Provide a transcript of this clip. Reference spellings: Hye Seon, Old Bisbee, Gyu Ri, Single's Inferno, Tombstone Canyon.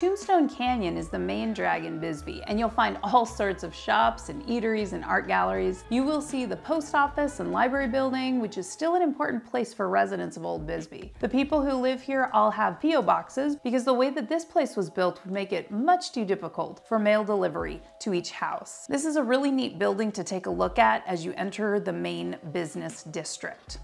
Tombstone Canyon is the main drag in Bisbee, and you'll find all sorts of shops and eateries and art galleries. You will see the post office and library building, which is still an important place for residents of Old Bisbee. The people who live here all have P.O. boxes because the way that this place was built would make it much too difficult for mail delivery to each house. This is a really neat building to take a look at as you enter the main business district.